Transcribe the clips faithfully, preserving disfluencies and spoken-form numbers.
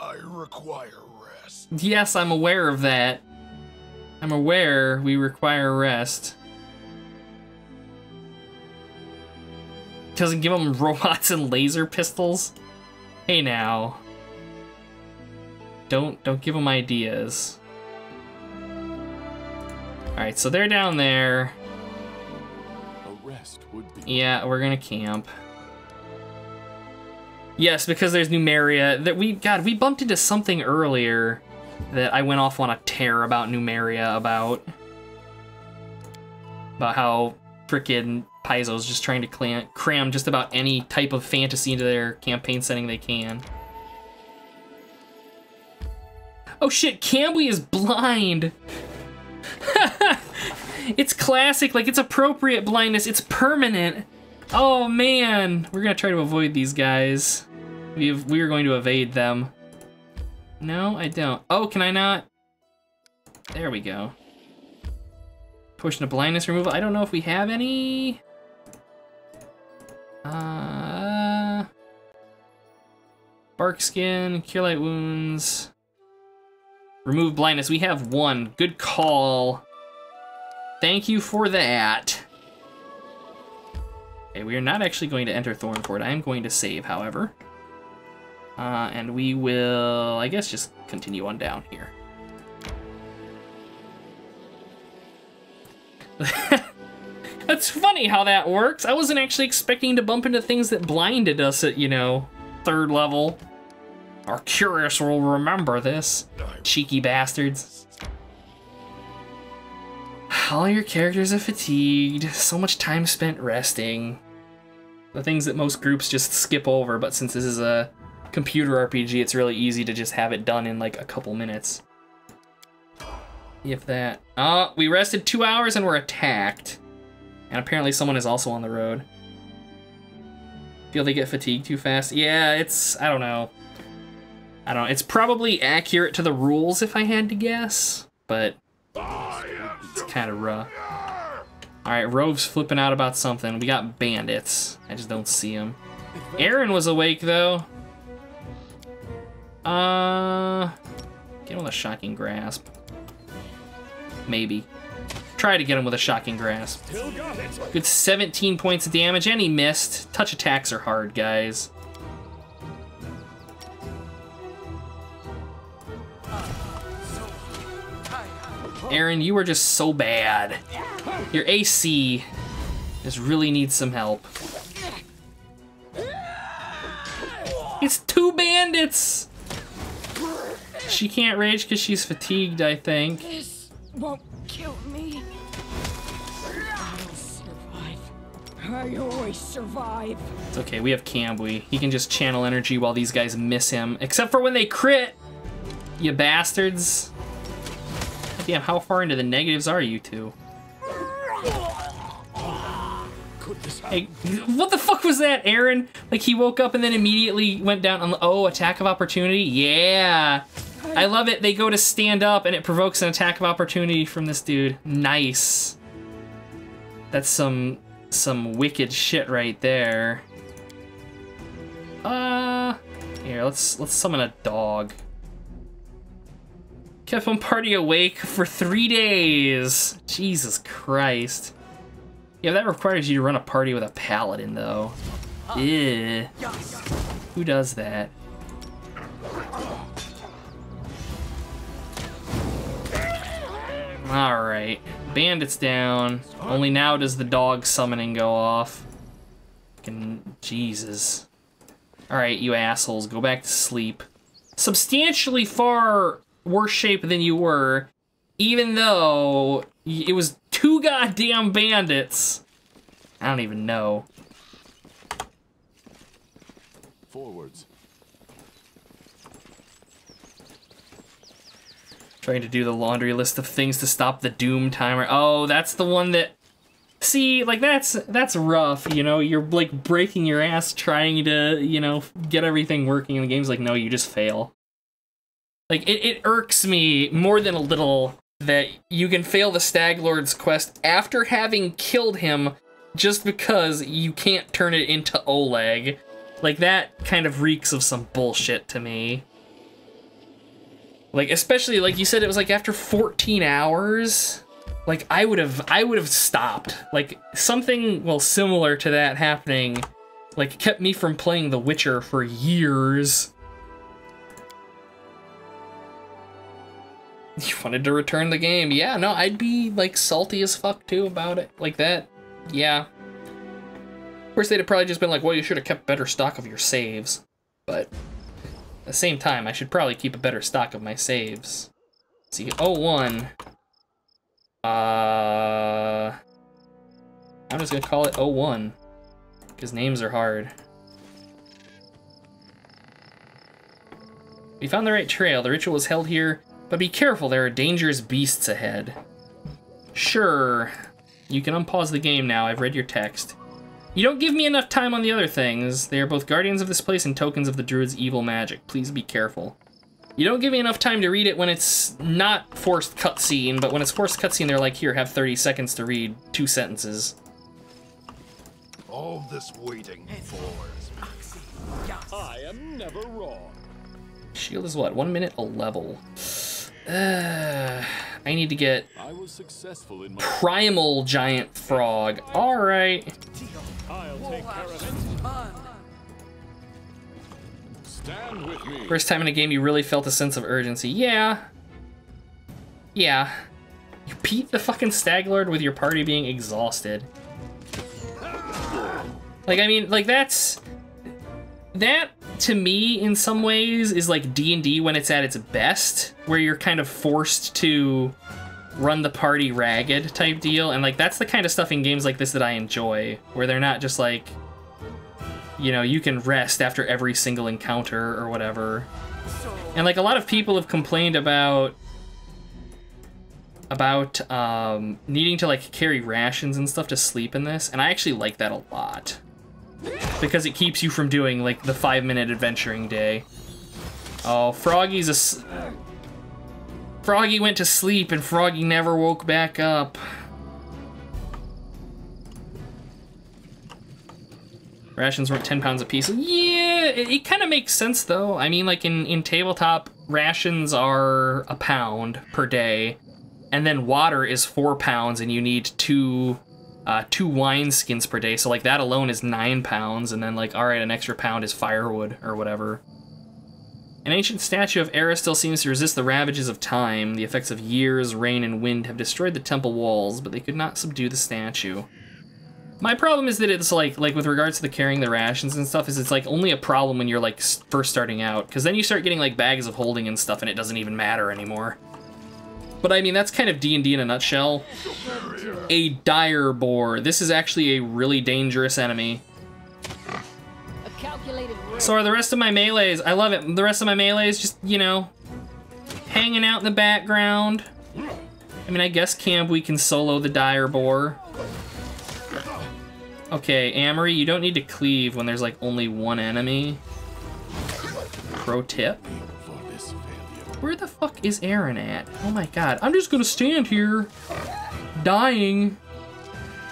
I require rest. Yes, I'm aware of that. I'm aware we require rest. Doesn't give them robots and laser pistols? Hey now. Don't, don't give them ideas. Alright, so they're down there. A rest would be yeah, we're gonna camp. Yes, because there's Numeria. That we God, we bumped into something earlier that I went off on a tear about Numeria about. About how frickin' Paizo's just trying to clam, cram just about any type of fantasy into their campaign setting they can. Oh shit, Cambly is blind! It's classic, like it's appropriate blindness, it's permanent. Oh man, we're gonna try to avoid these guys. We have, we are going to evade them. No, I don't. Oh, can I not? There we go. Potion of blindness removal. I don't know if we have any. Uh, bark skin, cure light wounds. Remove blindness. We have one. Good call. Thank you for that. Okay, we are not actually going to enter Thornport. I am going to save, however. Uh, and we will, I guess, just continue on down here. That's funny how that works. I wasn't actually expecting to bump into things that blinded us at, you know, third level. Our curious will remember this. Cheeky bastards. All your characters are fatigued. So much time spent resting. The things that most groups just skip over, but since this is a computer R P G, it's really easy to just have it done in like a couple minutes. If that. Oh, we rested two hours and were attacked. And apparently someone is also on the road. Feel they get fatigued too fast? Yeah, it's, I don't know. I don't know, it's probably accurate to the rules if I had to guess, but it's kind of rough. All right, Rove's flipping out about something. We got bandits. I just don't see them. Aaron was awake though. Uh, get him with a shocking grasp. Maybe. Try to get him with a shocking grasp. Good seventeen points of damage, and he missed. Touch attacks are hard, guys. Aaron, you are just so bad. Your A C just really needs some help. It's two bandits! She can't rage because she's fatigued, I think. This won't kill me. I'll survive. I always survive. It's okay, we have Cambly. He can just channel energy while these guys miss him. Except for when they crit! You bastards. Damn, how far into the negatives are you two? Hey, what the fuck was that, Aaron? Like, he woke up and then immediately went down on, oh, attack of opportunity? Yeah! I love it, they go to stand up and it provokes an attack of opportunity from this dude. Nice. That's some, some wicked shit right there. Uh, here, let's, let's summon a dog. Kept one party awake for three days. Jesus Christ. Yeah, that requires you to run a party with a paladin, though. Ew. Who does that? All right, bandits down. Only now does the dog summoning go off. Fucking Jesus. All right, you assholes, go back to sleep. Substantially far worse shape than you were, even though it was two goddamn bandits. I don't even know. Forwards. Trying to do the laundry list of things to stop the doom timer. Oh, that's the one that, see, like that's that's rough, you know, you're like breaking your ass trying to, you know, get everything working, and the game's like, no, you just fail. Like, it, it irks me more than a little that you can fail the Stag Lord's quest after having killed him just because you can't turn it into Oleg. Like, that kind of reeks of some bullshit to me. Like, especially, like you said, it was like after fourteen hours, like I would have, I would have stopped. Like something, well, similar to that happening, like kept me from playing The Witcher for years. You wanted to return the game. Yeah, no, I'd be like salty as fuck too about it. Like that, yeah. Of course, they'd have probably just been like, well, you should have kept better stock of your saves. But at the same time, I should probably keep a better stock of my saves. See, oh one. Uh, I'm just gonna call it oh one, because names are hard. We found the right trail. The ritual is held here. But be careful, there are dangerous beasts ahead. Sure, you can unpause the game now, I've read your text. You don't give me enough time on the other things. They are both guardians of this place and tokens of the druid's evil magic. Please be careful. You don't give me enough time to read it when it's not forced cutscene, but when it's forced cutscene, they're like, here, have thirty seconds to read two sentences. All this waiting for us. I am never wrong. Shield is what? One minute a level. Uh, I need to get I was successful in my primal giant frog. All right. I'll take care of it. Stand with me. First time in a game you really felt a sense of urgency. Yeah. Yeah. You beat the fucking Stag Lord with your party being exhausted. Like, I mean, like that's that to me in some ways is like D and D when it's at its best, where you're kind of forced to run the party ragged type deal. And like, that's the kind of stuff in games like this that I enjoy, where they're not just like, you know, you can rest after every single encounter or whatever. And like a lot of people have complained about about um, needing to like carry rations and stuff to sleep in this. And I actually like that a lot, because it keeps you from doing like the five minute adventuring day. Oh, Froggy's a s Froggy went to sleep and Froggy never woke back up. Rations were ten pounds a piece. Yeah, it, it kind of makes sense though. I mean, like in, in tabletop, rations are a pound per day, and then water is four pounds and you need two Uh, two wine skins per day, so like that alone is nine pounds, and then like, all right, an extra pound is firewood or whatever. An ancient statue of Erastil still seems to resist the ravages of time. The effects of years, rain, and wind have destroyed the temple walls, but they could not subdue the statue. My problem is that it's like, like with regards to the carrying the rations and stuff, is it's like only a problem when you're like first starting out, because then you start getting like bags of holding and stuff, and it doesn't even matter anymore. But I mean, that's kind of D and D in a nutshell. A dire boar. This is actually a really dangerous enemy. So are the rest of my melees. I love it. The rest of my melees just, you know, hanging out in the background. I mean, I guess Cam, we can solo the dire boar. Okay, Amory, you don't need to cleave when there's like only one enemy. Pro tip. Where the fuck is Aaron at? Oh my god, I'm just gonna stand here, dying,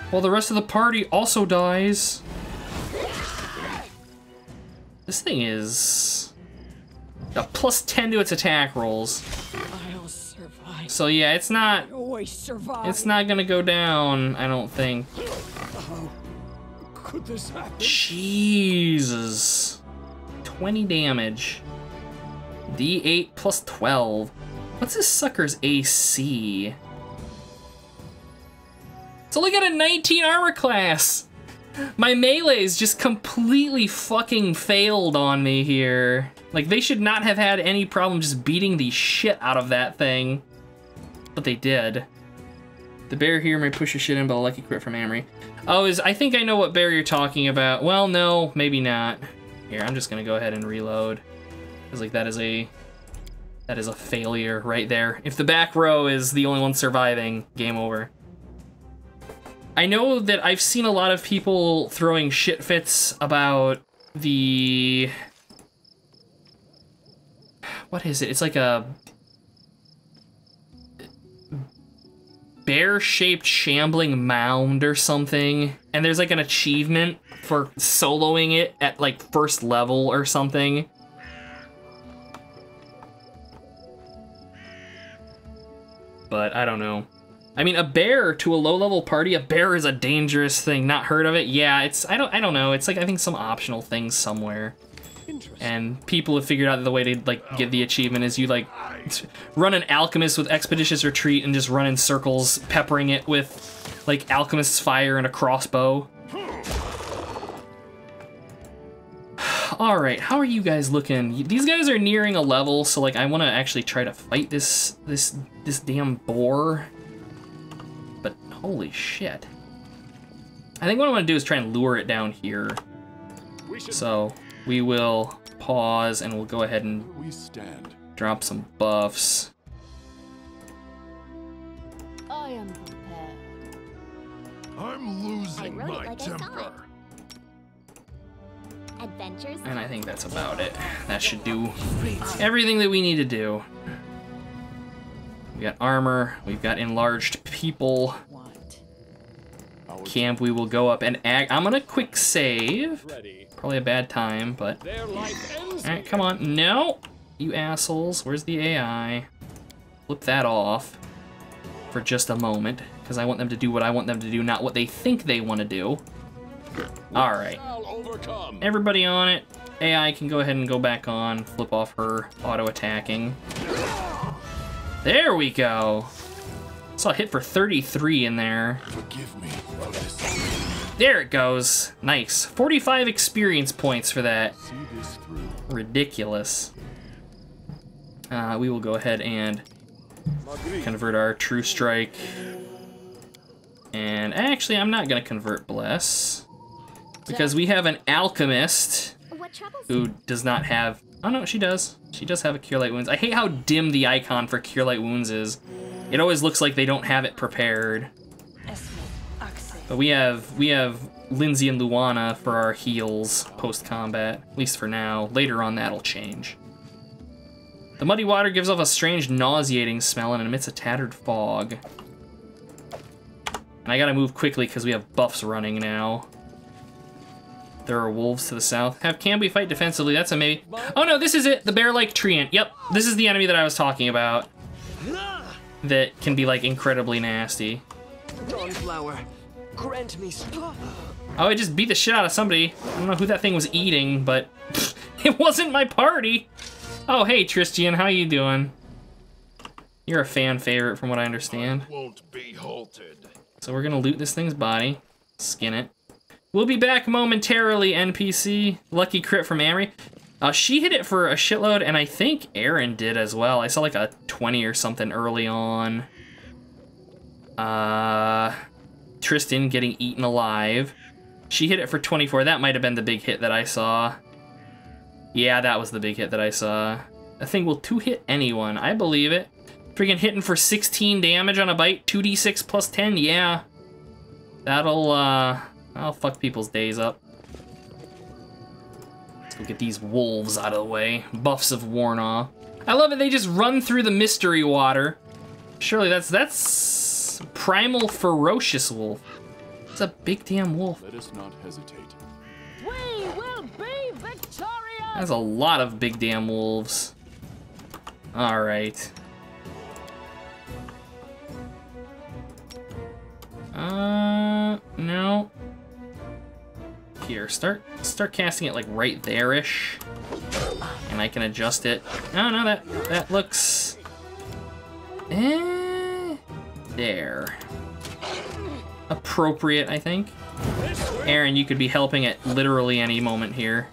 while the rest of the party also dies. This thing is a plus ten to its attack rolls. I'll survive. So yeah, it's not, it's not gonna go down, I don't think. Oh, could this happen? Jesus, twenty damage. D eight plus twelve. What's this sucker's A C? It's only got a nineteen armor class. My melees just completely fucking failed on me here. Like, they should not have had any problem just beating the shit out of that thing, but they did. The bear here may push your shit in, but a lucky crit from Amory. Oh, is I think I know what bear you're talking about. Well, no, maybe not. Here, I'm just gonna go ahead and reload. Like that is a that is a failure right there. If the back row is the only one surviving, game over. I know that I've seen a lot of people throwing shit fits about the, what is it? It's like a bear-shaped shambling mound or something. And there's like an achievement for soloing it at like first level or something. but I don't know. I mean, a bear to a low-level party, a bear is a dangerous thing. Not heard of it? Yeah, it's, I don't, I don't know. It's like, I think some optional thing somewhere. And people have figured out that the way to like get the achievement is you like run an alchemist with expeditious retreat and just run in circles, peppering it with like alchemist's fire and a crossbow. All right, how are you guys looking? These guys are nearing a level, so like I want to actually try to fight this this this damn boar. But holy shit! I think what I want to do is try and lure it down here. So. We will pause and we'll go ahead and we stand. Drop some buffs. I am prepared. I'm losing I my like temper. I Adventures. And I think that's about it. That should do everything that we need to do. We got armor, we've got enlarged people. Camp, we will go up and ag- I'm gonna quick save. Probably a bad time, but alright, come on. No! You assholes, where's the A I? Flip that off for just a moment, because I want them to do what I want them to do, not what they think they want to do. Alright. Everybody on it. A I can go ahead and go back on, flip off her auto-attacking. There we go! Saw a hit for thirty-three in there. Forgive me. There it goes. Nice. forty-five experience points for that. Ridiculous. Uh, we will go ahead and convert our True Strike. And actually, I'm not going to convert Bless. Because we have an Alchemist who does not have... Oh, no, she does. She does have a Cure Light Wounds. I hate how dim the icon for Cure Light Wounds is. It always looks like they don't have it prepared. But we have we have Lindsay and Luana for our heals post-combat, at least for now. Later on, that'll change. The muddy water gives off a strange, nauseating smell and emits a tattered fog. And I gotta move quickly because we have buffs running now. There are wolves to the south. Have can we fight defensively? That's a maybe. Oh no, this is it. The bear-like treant. Yep, this is the enemy that I was talking about. That can be like incredibly nasty. Dawnflower. Grant me stop. Oh, I just beat the shit out of somebody. I don't know who that thing was eating, but pfft, it wasn't my party. Oh, hey, Tristian, how you doing? You're a fan favorite from what I understand. I won't be halted. So we're gonna loot this thing's body, skin it. We'll be back momentarily, N P C. Lucky crit from Amory. Uh, she hit it for a shitload, and I think Aaron did as well. I saw like a twenty or something early on. Uh... Tristian getting eaten alive. She hit it for twenty-four. That might have been the big hit that I saw. Yeah, that was the big hit that I saw. That thing will two-hit anyone. I believe it. Freaking hitting for sixteen damage on a bite. two d six plus ten. Yeah. That'll, uh... I'll fuck people's days up. Let's go get these wolves out of the way. Buffs have worn off. I love it. They just run through the mystery water. Surely that's... that's... Primal ferocious wolf. It's a big damn wolf. Let us not hesitate. We will be victorious. That's a lot of big damn wolves. All right. Uh, no. Here, start start casting it like right there-ish, and I can adjust it. No, no, that that looks. Eh. There. Appropriate, I think. Aaron, you could be helping at literally any moment here.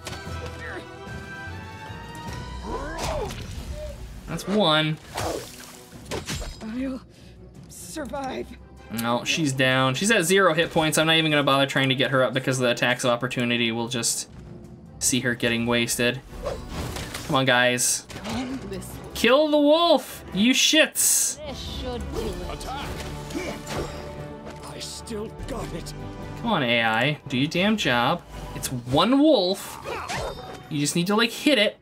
That's one. I'll survive. No, she's down. She's at zero hit points. I'm not even going to bother trying to get her up because the attacks of opportunity will just see her getting wasted. Come on, guys. Kill the wolf, you shits. I still got it. Come on, A I, do your damn job. It's one wolf. You just need to like hit it.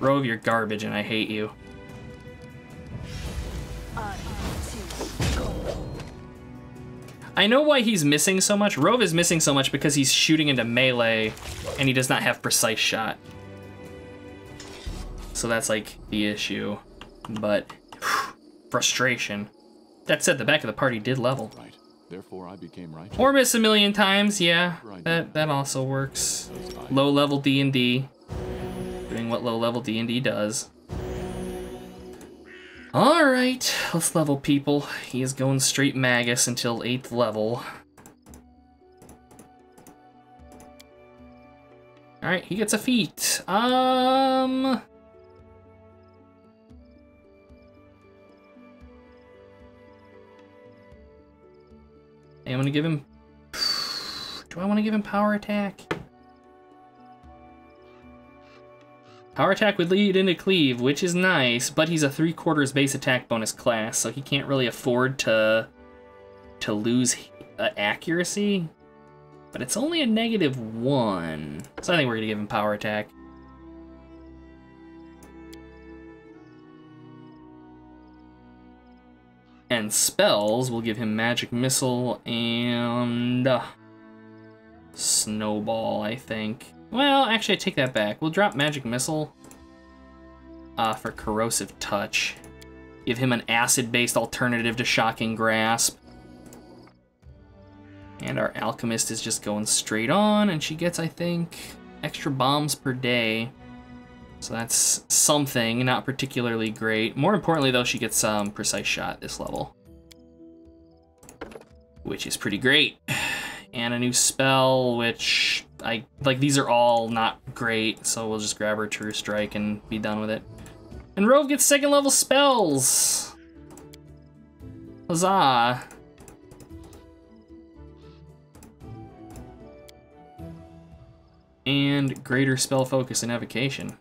Rove, you're garbage, and I hate you. I know why he's missing so much. Rove is missing so much because he's shooting into melee and he does not have precise shot. So that's like the issue, but whew, frustration. That said, the back of the party did level. Right. Therefore, I became right. Or miss a million times, yeah. That that also works. Low level D and D, doing what low level D and D does. All right, let's level people. He is going straight Magus until eighth level. All right, he gets a feat. Um. I'm gonna give him. Do I want to give him power attack? Power attack would lead into cleave, which is nice, but he's a three quarters base attack bonus class, so he can't really afford to to lose uh, accuracy. But it's only a negative one, so I think we're gonna give him power attack. And spells will give him magic missile and uh, snowball, I think. Well, actually, I take that back. We'll drop magic missile uh, for corrosive touch. Give him an acid-based alternative to shocking grasp. And our alchemist is just going straight on, and she gets, I think, extra bombs per day. So that's something, not particularly great. More importantly, though, she gets some um, precise shot this level, which is pretty great. And a new spell, which I like. These are all not great, so we'll just grab her True Strike and be done with it. And Rove gets second level spells. Huzzah! And greater spell focus and evocation.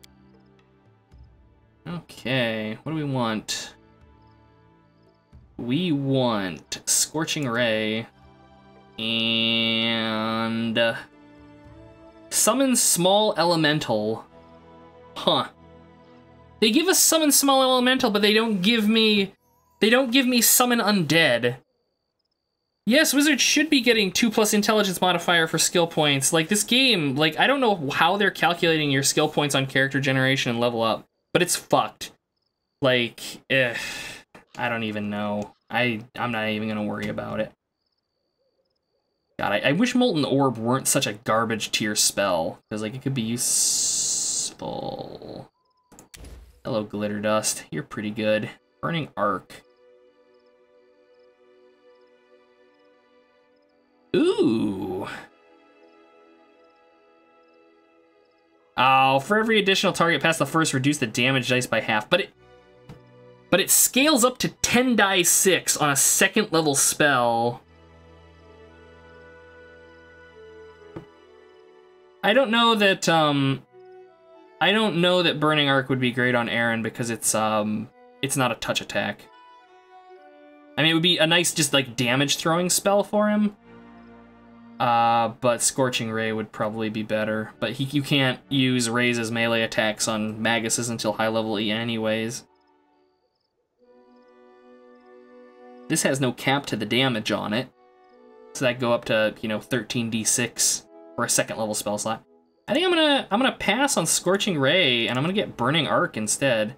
Okay, what do we want? We want Scorching Ray and uh, Summon Small Elemental. Huh. They give us Summon Small Elemental, but they don't give me they don't give me Summon Undead. Yes, wizards should be getting two plus intelligence modifier for skill points. Like this game, like I don't know how they're calculating your skill points on character generation and level up. But it's fucked. Like, eh, I don't even know. I, I'm not even gonna worry about it. God, I, I wish Molten Orb weren't such a garbage tier spell, because like it could be useful. Hello, Glitter Dust. You're pretty good. Burning Arc. Ooh. Oh, for every additional target past the first, reduce the damage dice by half. But it, but it scales up to ten die six on a second level spell. I don't know that. Um, I don't know that Burning Arc would be great on Aaron because it's um, it's not a touch attack. I mean, it would be a nice just like damage throwing spell for him. Uh, but Scorching Ray would probably be better. But he, you can't use Rays as melee attacks on Maguses until high level E anyways. This has no cap to the damage on it. So that'd go up to, you know, thirteen d six for a second level spell slot. I think I'm gonna I'm gonna pass on Scorching Ray and I'm gonna get Burning Arc instead.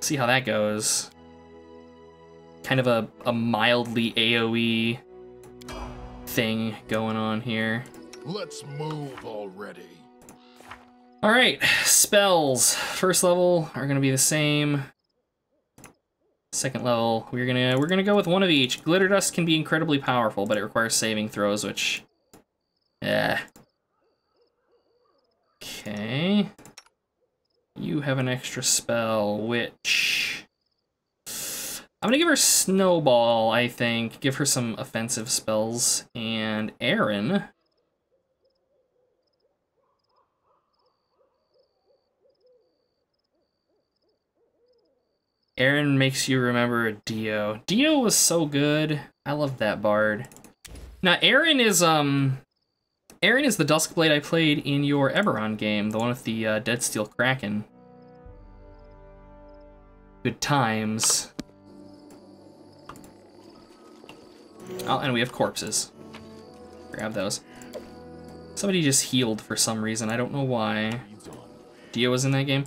See how that goes. Kind of a, a mildly AoE thing going on here. Let's move already. All right, spells. First level are gonna be the same. Second level, we're gonna we're gonna go with one of each. Glitter Dust can be incredibly powerful, but it requires saving throws, which, yeah. Okay. You have an extra spell, which I'm gonna give her Snowball, I think. Give her some offensive spells. And Aaron. Aaron makes you remember Dio. Dio was so good. I love that bard. Now Aaron is um Aaron is the Duskblade I played in your Eberron game, the one with the uh, Dead Steel Kraken. Good times. Oh, and we have corpses. Grab those. Somebody just healed for some reason. I don't know why. Dio was in that game.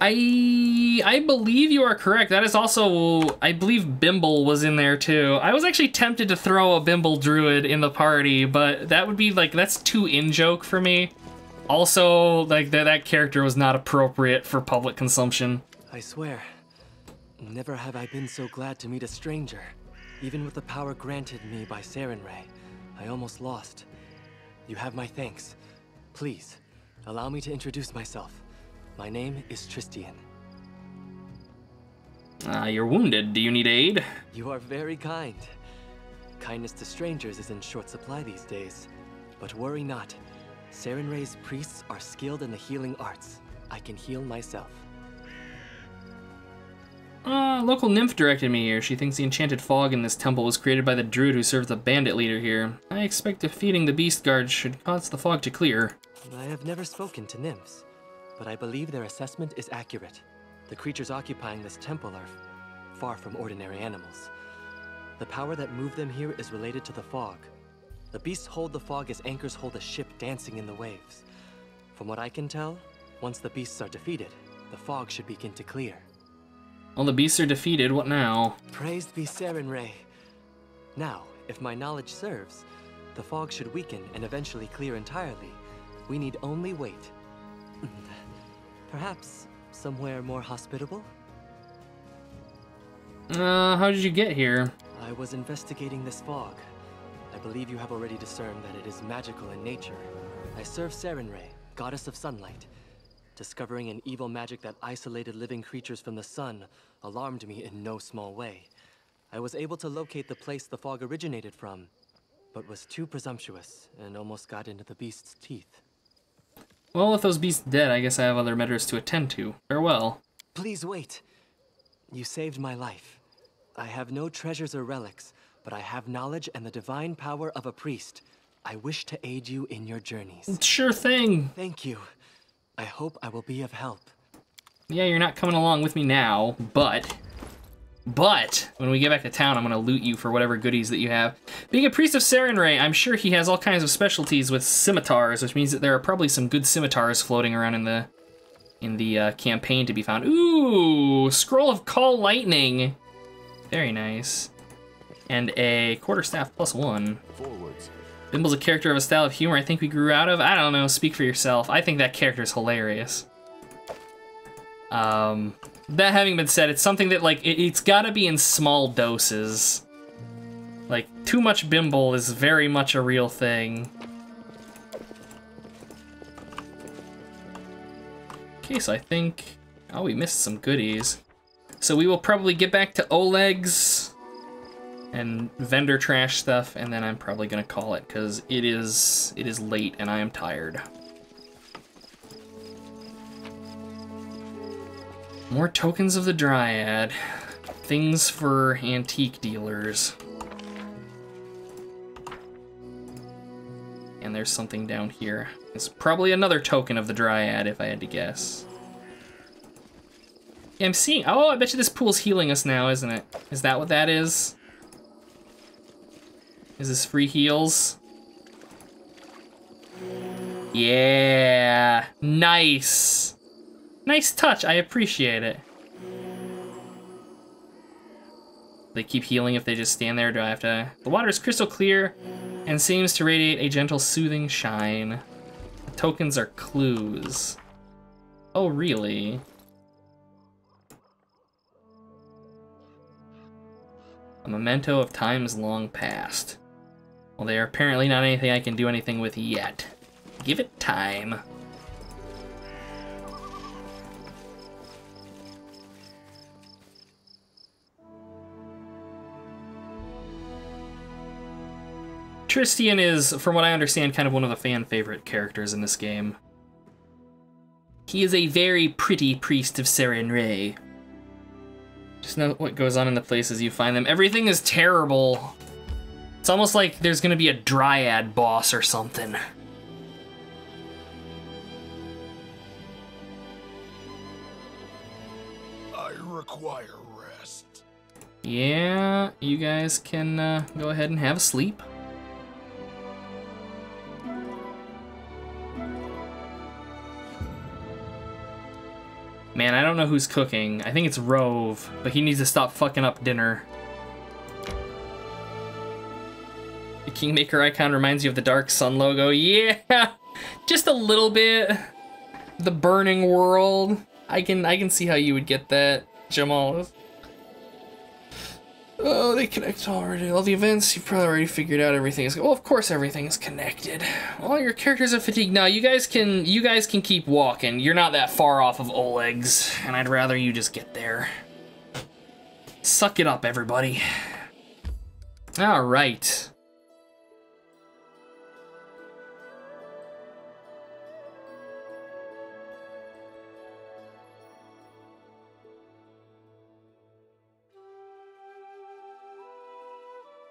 I I believe you are correct. That is also, I believe Bimble was in there too. I was actually tempted to throw a Bimble druid in the party, but that would be like, that's too in-joke for me. Also, like that that character was not appropriate for public consumption. I swear, never have I been so glad to meet a stranger. Even with the power granted me by Sarenrae, I almost lost. You have my thanks. Please, allow me to introduce myself. My name is Tristian. Ah, uh, you're wounded. Do you need aid? You are very kind. Kindness to strangers is in short supply these days. But worry not. Sarenrae's priests are skilled in the healing arts. I can heal myself. Uh, local nymph directed me here. She thinks the enchanted fog in this temple was created by the druid who serves the bandit leader here. I expect defeating the beast guard should cause the fog to clear. I have never spoken to nymphs, but I believe their assessment is accurate. The creatures occupying this temple are far from ordinary animals. The power that moved them here is related to the fog. The beasts hold the fog as anchors hold a ship dancing in the waves. From what I can tell, once the beasts are defeated, the fog should begin to clear. Well, the beasts are defeated, what now? Praised be Sarenrae. Now, if my knowledge serves, the fog should weaken and eventually clear entirely. We need only wait. Perhaps somewhere more hospitable? Uh, how did you get here? I was investigating this fog. I believe you have already discerned that it is magical in nature. I serve Sarenrae, goddess of sunlight. Discovering an evil magic that isolated living creatures from the sun alarmed me in no small way. I was able to locate the place the fog originated from, but was too presumptuous and almost got into the beast's teeth. Well, with those beasts dead, I guess I have other matters to attend to. Farewell. Please wait. You saved my life. I have no treasures or relics, but I have knowledge and the divine power of a priest. I wish to aid you in your journeys. Sure thing. Thank you. I hope I will be of help. Yeah, you're not coming along with me now, but... But when we get back to town, I'm going to loot you for whatever goodies that you have. Being a priest of Sarenrae, I'm sure he has all kinds of specialties with scimitars, which means that there are probably some good scimitars floating around in the in the uh, campaign to be found. Ooh, scroll of call lightning, very nice, and a quarterstaff plus one. Forwards. Bimble's a character of a style of humor I think we grew out of. I don't know. Speak for yourself. I think that character's hilarious. Um. That having been said, it's something that, like, it, it's gotta be in small doses. Like, too much Bimble is very much a real thing. Okay, so I think... Oh, we missed some goodies. So we will probably get back to Oleg's and vendor trash stuff, and then I'm probably gonna call it, because it is, it is late and I am tired. More tokens of the Dryad. Things for antique dealers. And there's something down here. It's probably another token of the Dryad, if I had to guess. Yeah, I'm seeing... Oh, I bet you this pool's healing us now, isn't it? Is that what that is? Is this free heals? Yeah! Nice! Nice touch, I appreciate it. They keep healing if they just stand there, do I have to... The water is crystal clear and seems to radiate a gentle soothing shine. The tokens are clues. Oh, really? A memento of times long past. Well, they are apparently not anything I can do anything with yet. Give it time. Tristian is, from what I understand, kind of one of the fan favorite characters in this game. He is a very pretty priest of Sarenrae. Just know what goes on in the places you find them. Everything is terrible. It's almost like there's gonna be a dryad boss or something. I require rest. Yeah, you guys can uh, go ahead and have a sleep. Man, I don't know who's cooking. I think it's Rove, but he needs to stop fucking up dinner. The Kingmaker icon reminds you of the Dark Sun logo. Yeah, just a little bit. The burning world. I can I can see how you would get that, Jamal. Oh, they connect already. All the events, you've probably already figured out everything is. Well, of course everything's connected. All your characters are fatigued. Now you guys can you guys can keep walking. You're not that far off of Oleg's, and I'd rather you just get there. Suck it up, everybody. All right.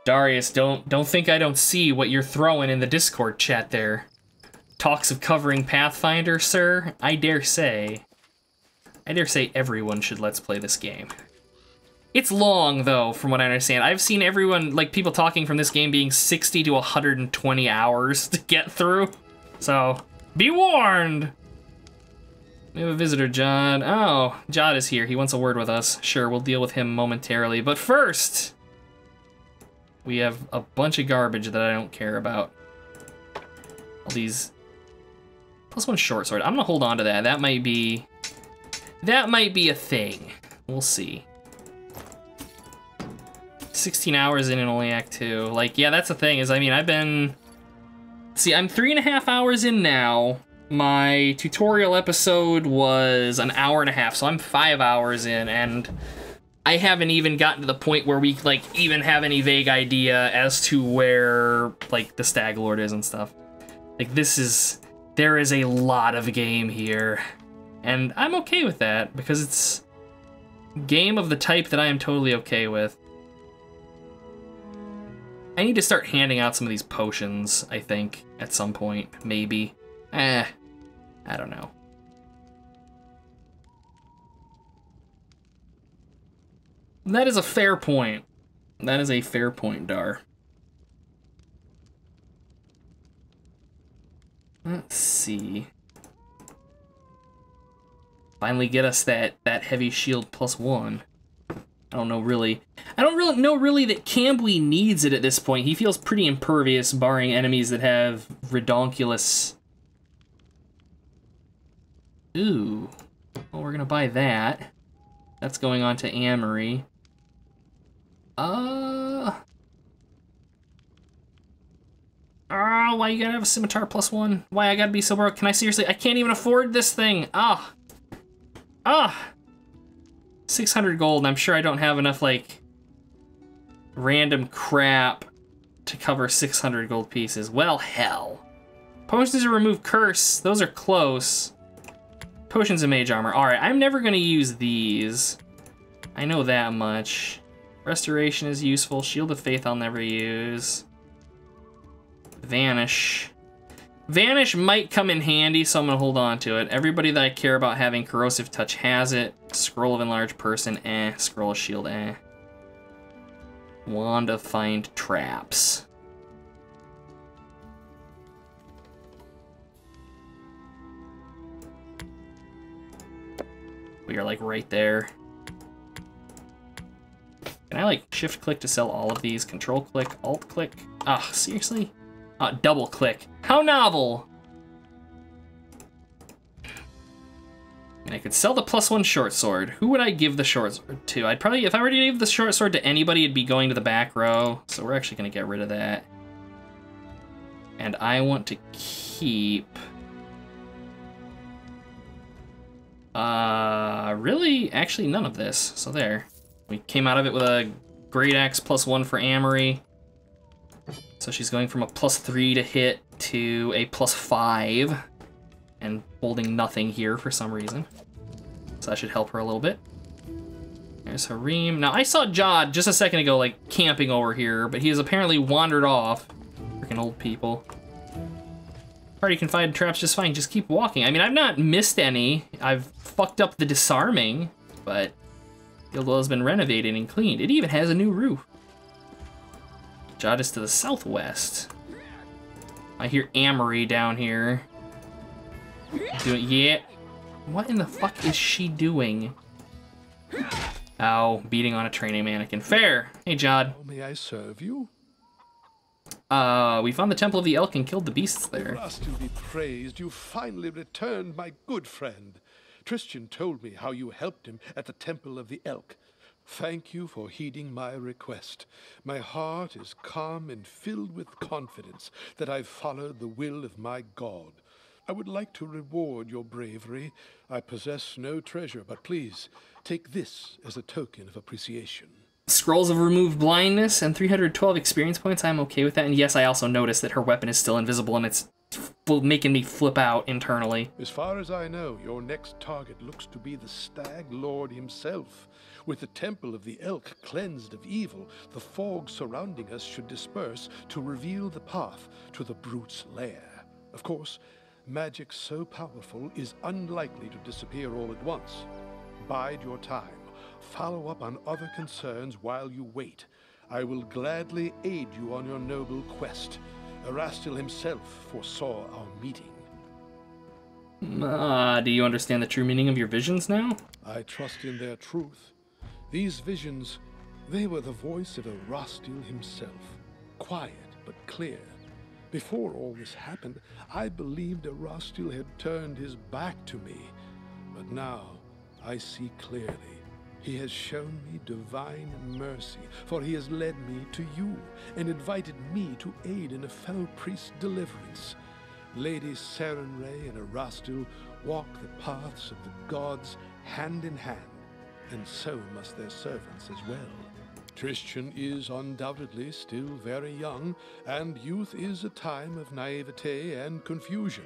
Darius, don't don't think I don't see what you're throwing in the Discord chat there. Talks of covering Pathfinder, sir. I dare say. I dare say everyone should let's play this game. It's long, though, from what I understand. I've seen everyone, like, people talking from this game being sixty to one hundred twenty hours to get through. So, be warned! We have a visitor, John. Oh, Jod is here. He wants a word with us. Sure, we'll deal with him momentarily. But first... we have a bunch of garbage that I don't care about. All these... Plus one short sword. I'm gonna hold on to that. That might be... that might be a thing. We'll see. sixteen hours in and only act two. Like, yeah, that's the thing is, I mean, I've been... see, I'm three and a half hours in now. My tutorial episode was an hour and a half, so I'm five hours in, and... I haven't even gotten to the point where we like even have any vague idea as to where like the Stag Lord is and stuff. Like this is, there is a lot of game here, and I'm okay with that because it's game of the type that I am totally okay with. I need to start handing out some of these potions, I think, at some point, maybe. Eh, I don't know. That is a fair point. That is a fair point, Dar. Let's see. Finally get us that, that heavy shield plus one. I don't know really. I don't really know really that Cambly needs it at this point. He feels pretty impervious barring enemies that have redonkulous. Ooh. Well, we're gonna buy that. That's going on to Amory. Uh, oh, why you gotta have a scimitar plus one? Why I gotta be so broke? Can I seriously? I can't even afford this thing. Ah, oh. ah, oh. six hundred gold. I'm sure I don't have enough like random crap to cover six hundred gold pieces. Well, hell. Potions to remove curse. Those are close. Potions of mage armor. All right, I'm never gonna use these. I know that much. Restoration is useful. Shield of Faith I'll never use. Vanish. Vanish might come in handy, so I'm gonna hold on to it. Everybody that I care about having Corrosive Touch has it. Scroll of Enlarged Person, eh. Scroll of Shield, eh. Wand of Find Traps. We are like right there. Can I like shift click to sell all of these? Control click, alt click. Ah, seriously? Ah, double click. How novel! And I could sell the plus one short sword. Who would I give the short sword to? I'd probably, if I were to give the short sword to anybody, it'd be going to the back row. So we're actually gonna get rid of that. And I want to keep... Uh, really, actually none of this, so there. We came out of it with a great axe plus one for Amory. So she's going from a plus three to hit to a plus five and holding nothing here for some reason. So that should help her a little bit. There's Harim. Now I saw Jod just a second ago, like camping over here, but he has apparently wandered off. Freaking old people. Party can find traps just fine, just keep walking. I mean, I've not missed any. I've fucked up the disarming, but the old well has been renovated and cleaned. It even has a new roof. Jod is to the southwest. I hear Amory down here. Doing, yeah, What in the fuck is she doing? Ow, beating on a training mannequin. Fair. Hey, Jod. May I serve you? Uh, we found the Temple of the Elk and killed the beasts there. You must be praised. You finally returned, my good friend. Tristian told me how you helped him at the Temple of the Elk. Thank you for heeding my request. My heart is calm and filled with confidence that I've followed the will of my God. I would like to reward your bravery. I possess no treasure, but please take this as a token of appreciation. Scrolls of removed blindness and three hundred twelve experience points. I'm okay with that. And yes, I also noticed that her weapon is still invisible, and it's making me flip out internally. As far as I know, your next target looks to be the Stag Lord himself. With the Temple of the Elk cleansed of evil, the fog surrounding us should disperse to reveal the path to the brute's lair. Of course, magic so powerful is unlikely to disappear all at once. Bide your time. Follow up on other concerns while you wait. I will gladly aid you on your noble quest. Erastil himself foresaw our meeting. Ah, uh, do you understand the true meaning of your visions now? I trust in their truth. These visions, they were the voice of Erastil himself. Quiet, but clear. Before all this happened, I believed Erastil had turned his back to me. But now, I see clearly. He has shown me divine mercy, for he has led me to you and invited me to aid in a fellow priest's deliverance. Lady Sarenrae and Erastil walk the paths of the gods hand in hand, and so must their servants as well. Tristian is undoubtedly still very young, and youth is a time of naivete and confusion.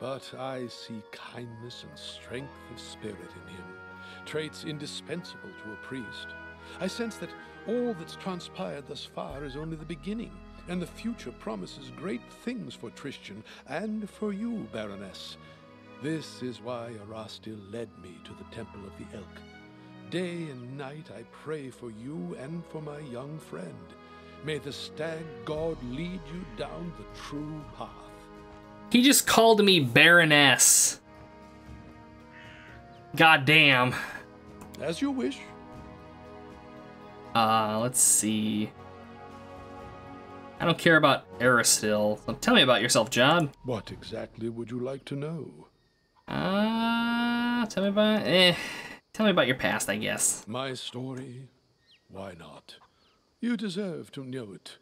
But I see kindness and strength of spirit in him. Traits indispensable to a priest. I sense that all that's transpired thus far is only the beginning, and the future promises great things for Tristian and for you, Baroness. This is why Erastil led me to the Temple of the Elk. Day and night I pray for you and for my young friend. May the Stag God lead you down the true path. He just called me Baroness. God damn. As you wish. Uh, let's see. I don't care about Erastil. So tell me about yourself, John. What exactly would you like to know? Uh, tell me about... Eh, tell me about your past, I guess. My story? Why not? You deserve to know it.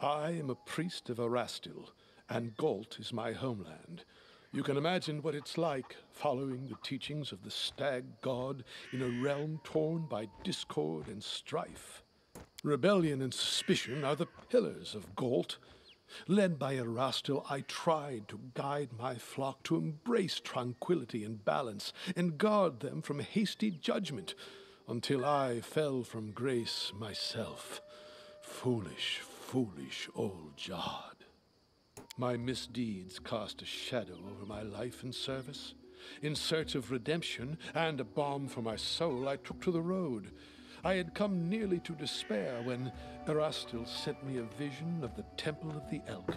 I am a priest of Erastil, and Galt is my homeland. You can imagine what it's like following the teachings of the Stag God in a realm torn by discord and strife. Rebellion and suspicion are the pillars of Galt. Led by Erastil, I tried to guide my flock to embrace tranquility and balance and guard them from hasty judgment until I fell from grace myself. Foolish, foolish old Jod. My misdeeds cast a shadow over my life and service. In search of redemption and a balm for my soul, I took to the road. I had come nearly to despair when Erastil sent me a vision of the Temple of the Elk.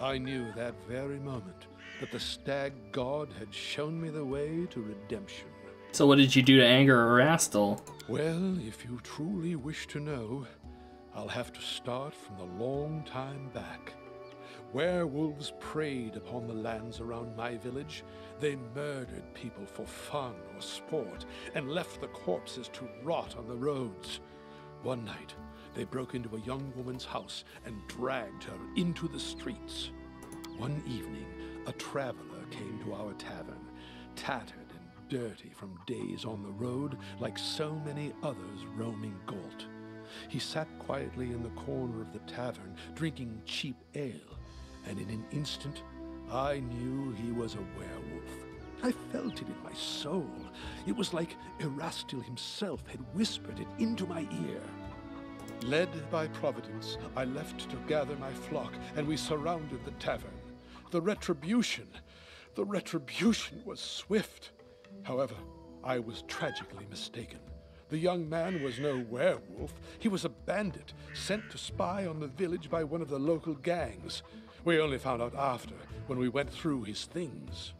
I knew that very moment that the Stag God had shown me the way to redemption. So what did you do to anger Erastil? Well, if you truly wish to know, I'll have to start from a long time back. Werewolves preyed upon the lands around my village. They murdered people for fun or sport and left the corpses to rot on the roads. One night, they broke into a young woman's house and dragged her into the streets. One evening, a traveler came to our tavern, tattered and dirty from days on the road like so many others roaming Galt. He sat quietly in the corner of the tavern, drinking cheap ale. And in an instant, I knew he was a werewolf. I felt it in my soul. It was like Erastil himself had whispered it into my ear. Led by Providence, I left to gather my flock, and we surrounded the tavern. The retribution, the retribution was swift. However, I was tragically mistaken. The young man was no werewolf. He was a bandit sent to spy on the village by one of the local gangs. We only found out after, when we went through his things.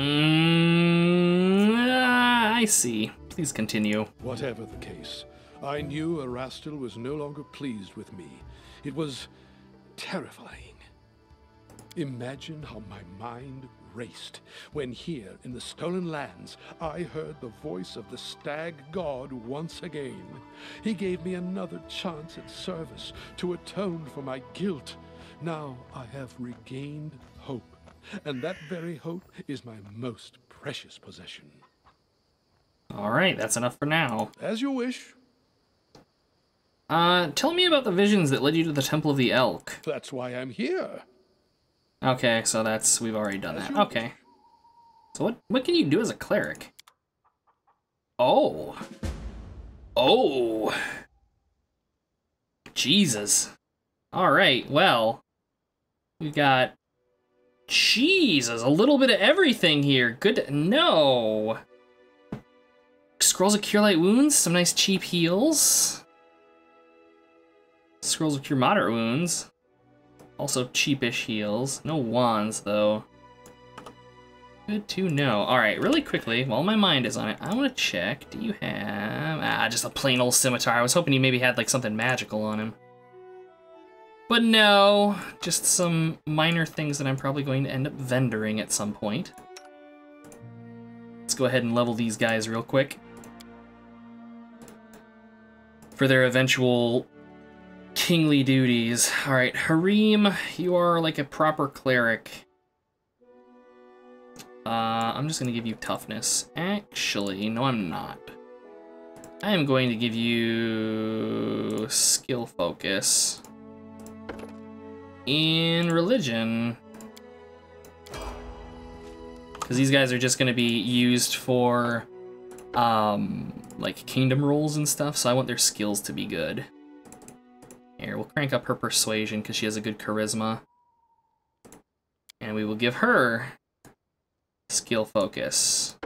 Mm, ah, I see. Please continue. Whatever the case, I knew Erastil was no longer pleased with me. It was terrifying. Imagine how my mind raced when here in the Stolen Lands I heard the voice of the Stag God once again. He gave me another chance at service to atone for my guilt. Now I have regained hope, and that very hope is my most precious possession. All right, that's enough for now. As you wish. Uh, tell me about the visions that led you to the Temple of the Elk. That's why I'm here. Okay, so that's, we've already done that. Okay. So what, what can you do as a cleric? Oh. Oh. Jesus. All right, well, we got, Jesus, a little bit of everything here. Good, no. Scrolls of Cure Light Wounds, some nice cheap heals. Scrolls of Cure Moderate Wounds. Also cheapish heals. No wands, though. Good to know. All right, really quickly, while my mind is on it, I want to check. Do you have... Ah, just a plain old scimitar. I was hoping you maybe had, like, something magical on him. But no, just some minor things that I'm probably going to end up vendoring at some point. Let's go ahead and level these guys real quick. For their eventual... kingly duties. All right, Harim, you are like a proper cleric. Uh, I'm just gonna give you toughness. Actually, no, I'm not. I am going to give you skill focus in religion, because these guys are just gonna be used for um, like kingdom roles and stuff. So I want their skills to be good. Here, we'll crank up her persuasion because she has a good charisma. And we will give her skill focus.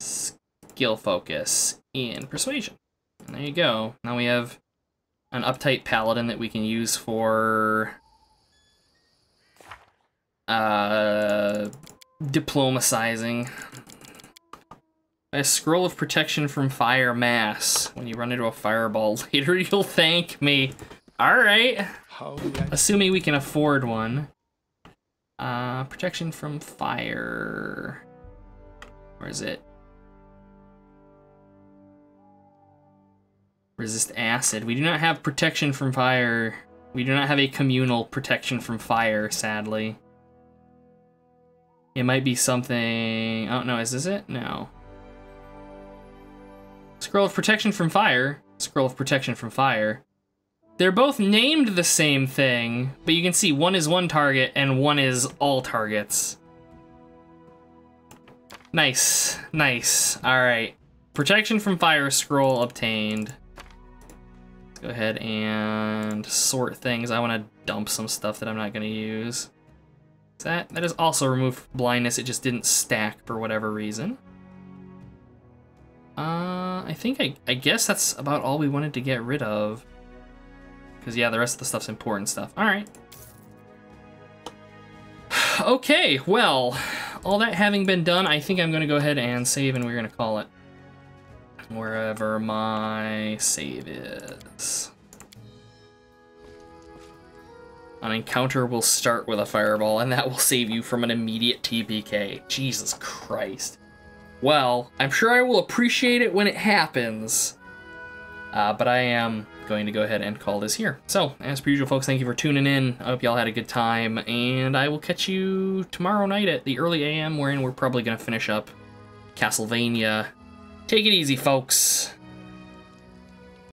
Skill focus in persuasion. And there you go. Now we have an uptight paladin that we can use for uh, diplomatizing. A scroll of protection from fire mass. When you run into a fireball later, you'll thank me. All right. Assuming we can afford one. Uh, protection from fire. Where is it? Resist acid. We do not have protection from fire. We do not have a communal protection from fire, sadly. It might be something... Oh, no, is this it? No. Scroll of Protection from Fire, Scroll of Protection from Fire. They're both named the same thing, but you can see one is one target and one is all targets. Nice, nice, all right. Protection from Fire scroll obtained. Let's go ahead and sort things. I wanna dump some stuff that I'm not gonna use. Is that, that is also remove blindness, it just didn't stack for whatever reason. Uh, I think I, I guess that's about all we wanted to get rid of. Because, yeah, the rest of the stuff's important stuff. All right. Okay, well, all that having been done, I think I'm going to go ahead and save, and we're going to call it wherever my save is. An encounter will start with a fireball, and that will save you from an immediate T P K. Jesus Christ. Well, I'm sure I will appreciate it when it happens, uh, but I am going to go ahead and call this here. So, as per usual, folks, thank you for tuning in. I hope y'all had a good time, and I will catch you tomorrow night at the early A M, wherein we're probably going to finish up Castlevania. Take it easy, folks.